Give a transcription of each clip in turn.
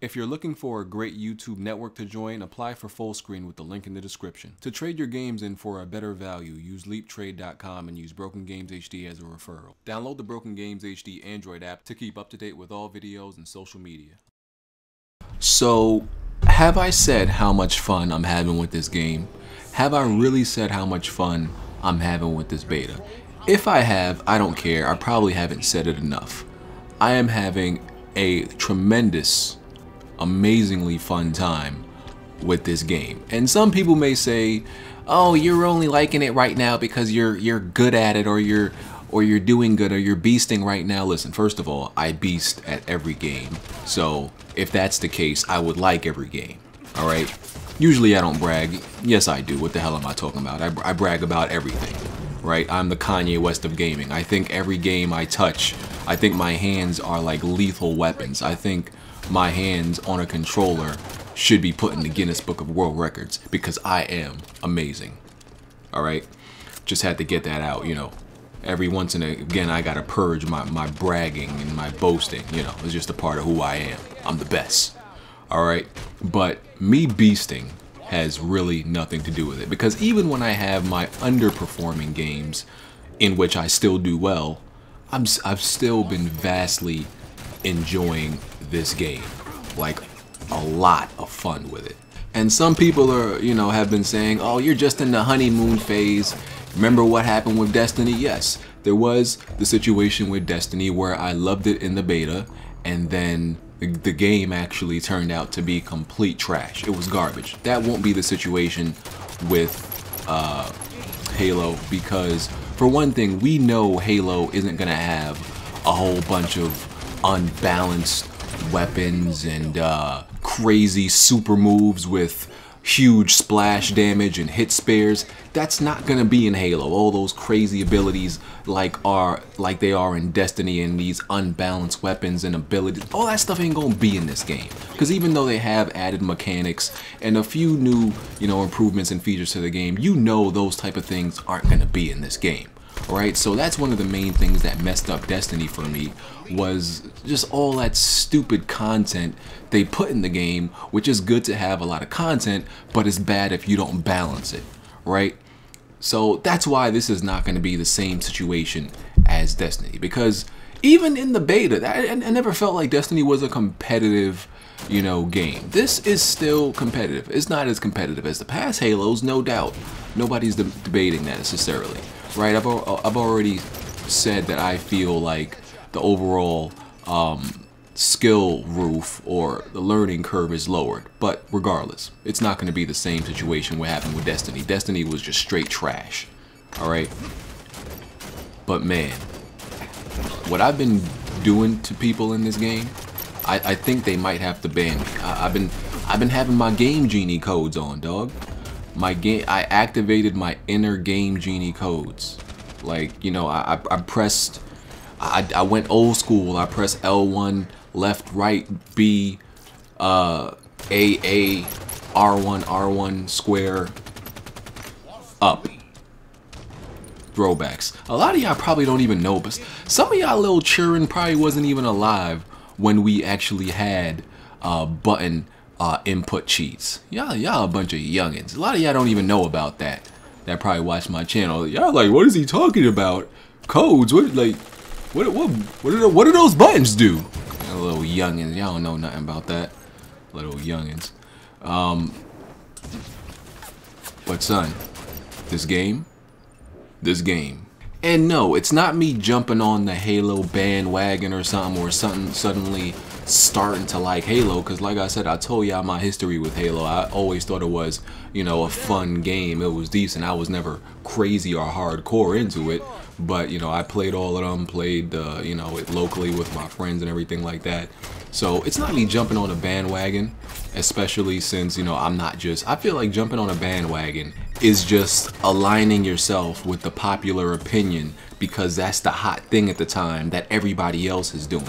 If you're looking for a great YouTube network to join, apply for Full Screen with the link in the description. To trade your games in for a better value, use Leaptrade.com and use Broken Games HD as a referral. Download the Broken Games HD Android app to keep up to date with all videos and social media. So, have I said how much fun I'm having with this game? Have I really said how much fun I'm having with this beta? If I have, I don't care. I probably haven't said it enough. I am having a tremendous, amazingly fun time with this game. And some people may say, oh, you're only liking it right now because you're good at it, or you're doing good, or you're beasting right now. Listen, first of all, I beast at every game. So if that's the case, I would like every game. All right. Usually I don't brag. Yes, I do. What the hell am I talking about? I brag about everything, right? I'm the Kanye West of gaming. I think every game I touch, I think my hands are like lethal weapons. I think my hands on a controller should be put in the Guinness Book of World Records because I am amazing. All right, just had to get that out, you know. Every once and again, I gotta purge my bragging and my boasting. You know, it's just a part of who I am. I'm the best. All right, but me beasting has really nothing to do with it, because even when I have my underperforming games, in which I still do well, I've still been vastly enjoying this game, like a lot of fun with it. And some people are, you know, have been saying, oh, you're just in the honeymoon phase. Remember what happened with Destiny? Yes, there was the situation with Destiny where I loved it in the beta, and then the game actually turned out to be complete trash. It was garbage. That won't be the situation with Halo, because for one thing, we know Halo isn't gonna have a whole bunch of unbalanced weapons and crazy super moves with huge splash damage and hit spares. That's not gonna be in Halo. All those crazy abilities like they are in Destiny, and these unbalanced weapons and abilities, all that stuff ain't gonna be in this game. Because even though they have added mechanics and a few new, you know, improvements and features to the game, you know, those type of things aren't gonna be in this game. Right, so that's one of the main things that messed up Destiny for me, was just all that stupid content they put in the game, which is good to have a lot of content, but it's bad if you don't balance it, right? So that's why this is not going to be the same situation as Destiny, because even in the beta, I never felt like Destiny was a competitive, you know, game. This is still competitive. It's not as competitive as the past Halos, no doubt. Nobody's debating that necessarily. Right, I've already said that I feel like the overall skill roof or the learning curve is lowered, but regardless, it's not going to be the same situation what happened with Destiny. Destiny was just straight trash, all right? But man, what I've been doing to people in this game, I think they might have to ban me. I've been having my Game Genie codes on, dog. I activated my inner Game Genie codes. Like, you know, I went old school. I pressed L1, left, right, B, A, R1, square, up. Throwbacks. A lot of y'all probably don't even know, but some of y'all little children probably wasn't even alive when we actually had button input cheats. Y'all a bunch of youngins. A lot of y'all don't even know about that. That probably watch my channel. Y'all like, what is he talking about? Codes? What? Like, what do those buttons do? Y'all little youngins. Y'all don't know nothing about that. Little youngins. But son, this game. And no, it's not me jumping on the Halo bandwagon or something, or something suddenly starting to like Halo, because like I said, I told y'all my history with Halo. I always thought it was, you know, a fun game. It was decent. I was never crazy or hardcore into it, but you know, I played all of them, played you know, it locally with my friends and everything like that. So it's not me jumping on a bandwagon, especially since, you know, I feel like jumping on a bandwagon is just aligning yourself with the popular opinion, because that's the hot thing at the time that everybody else is doing.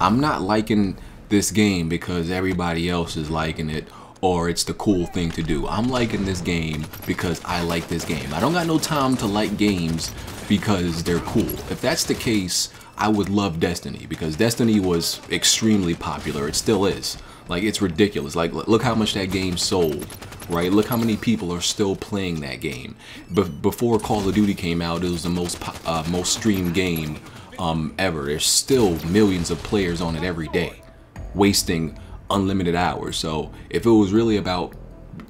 I'm not liking this game because everybody else is liking it or it's the cool thing to do. I'm liking this game because I like this game. I don't got no time to like games because they're cool. If that's the case, I would love Destiny, because Destiny was extremely popular. It still is. Like, it's ridiculous. Like, look how much that game sold, right? Look how many people are still playing that game. But before Call of Duty came out, it was the most streamed game ever. There's still millions of players on it every day, wasting unlimited hours. So if it was really about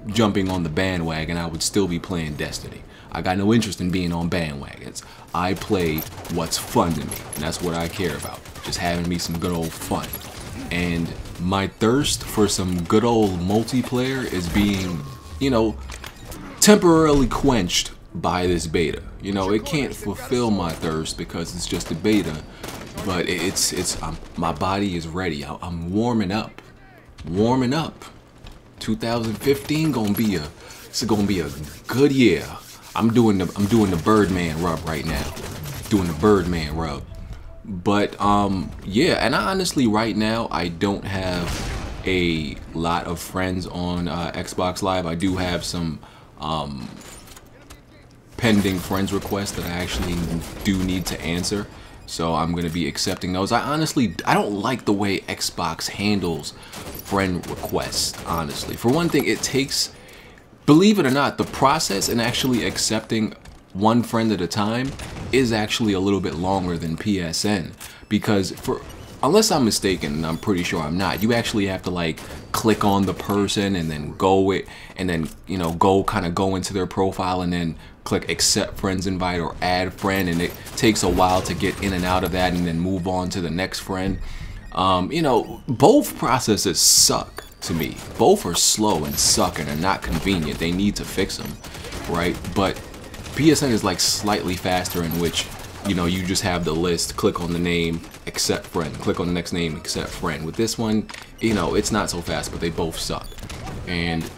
jumping on the bandwagon, I would still be playing Destiny. I got no interest in being on bandwagons. I play what's fun to me, and that's what I care about. Just having me some good old fun. And my thirst for some good old multiplayer is being, you know, temporarily quenched by this beta. You know, it can't fulfill my thirst because it's just a beta, but my body is ready. I'm warming up. 2015 gonna be a good year. I'm doing the Birdman rub right now. Doing the Birdman rub. But yeah, and I honestly right now I don't have a lot of friends on Xbox Live. I do have some pending friends requests that I actually do need to answer. So I'm gonna be accepting those. I don't like the way Xbox handles friend requests, honestly. For one thing, it takes, believe it or not, the process in actually accepting one friend at a time is actually a little bit longer than PSN, because unless I'm mistaken, and I'm pretty sure I'm not, you actually have to like click on the person and then go into their profile and then click accept friends invite or add friend, and it takes a while to get in and out of that and then move on to the next friend. You know, both processes suck to me. Both are slow and suck and are not convenient. They need to fix them, right? But PSN is like slightly faster, in which, you know, you just have the list, click on the name, accept friend, click on the next name, accept friend. With this one, you know, it's not so fast, but they both suck. And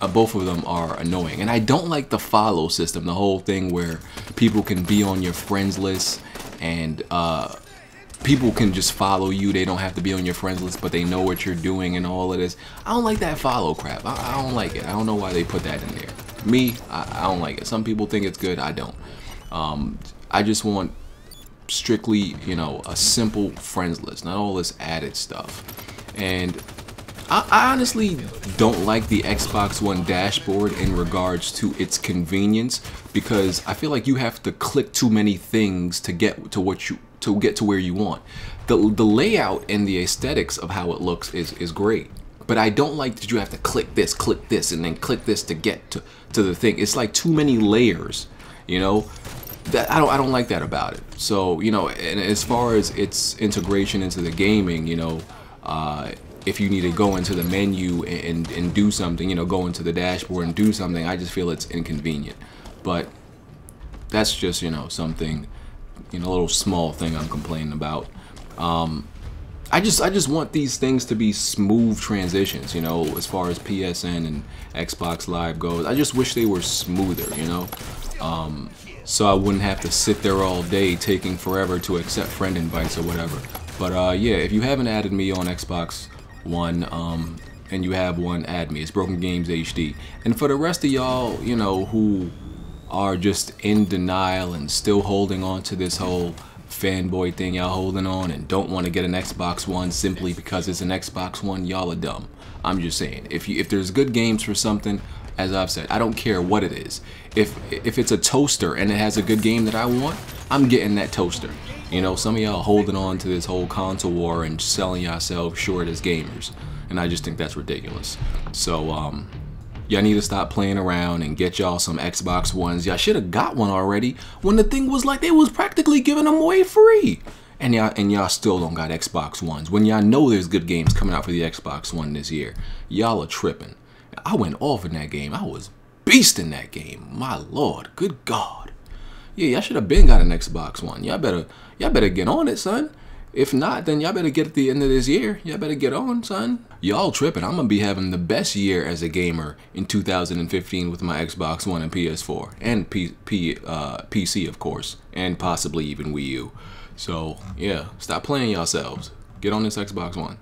both of them are annoying. And I don't like the follow system, the whole thing where people can be on your friends list and people can just follow you. They don't have to be on your friends list, but they know what you're doing and all of this. I don't like that follow crap. I don't like it. I don't know why they put that in there. Me, I don't like it. Some people think it's good. I don't. I just want strictly, you know, a simple friends list, not all this added stuff. And I honestly don't like the Xbox One dashboard in regards to its convenience, because I feel like you have to click too many things to get to where you want. The layout and the aesthetics of how it looks is great, but I don't like that you have to click this, and then click this to get to the thing. It's like too many layers, you know. That I don't like that about it. So, you know, and as far as its integration into the gaming, you know, if you need to go into the menu and do something, you know, go into the dashboard and do something, I just feel it's inconvenient. But that's just, you know, something, you know, a little small thing I'm complaining about. I just want these things to be smooth transitions, you know, as far as PSN and Xbox Live goes. I just wish they were smoother, you know, so I wouldn't have to sit there all day taking forever to accept friend invites or whatever. But yeah, if you haven't added me on Xbox One, and you have one, add me. It's Broken Games HD. And for the rest of y'all, you know, who are just in denial and still holding on to this whole fanboy thing, y'all holding on and don't want to get an Xbox One simply because it's an Xbox One, y'all are dumb. I'm just saying, if there's good games for something, as I've said, I don't care what it is. If it's a toaster and it has a good game that I want, I'm getting that toaster. You know, some of y'all are holding on to this whole console war and selling yourselves short as gamers, and I just think that's ridiculous. So y'all need to stop playing around and get y'all some Xbox Ones. Y'all should have got one already when the thing was like, they was practically giving them away free. And y'all still don't got Xbox Ones. When y'all know there's good games coming out for the Xbox One this year, y'all are tripping. I went off in that game. I was beast in that game. My Lord, good God. Yeah, y'all should have been got an Xbox One. Y'all better get on it, son. If not, then y'all better get at the end of this year. Y'all better get on, son. Y'all tripping. I'm going to be having the best year as a gamer in 2015 with my Xbox One and PS4. And PC, of course. And possibly even Wii U. So, yeah. Stop playing yourselves. Get on this Xbox One.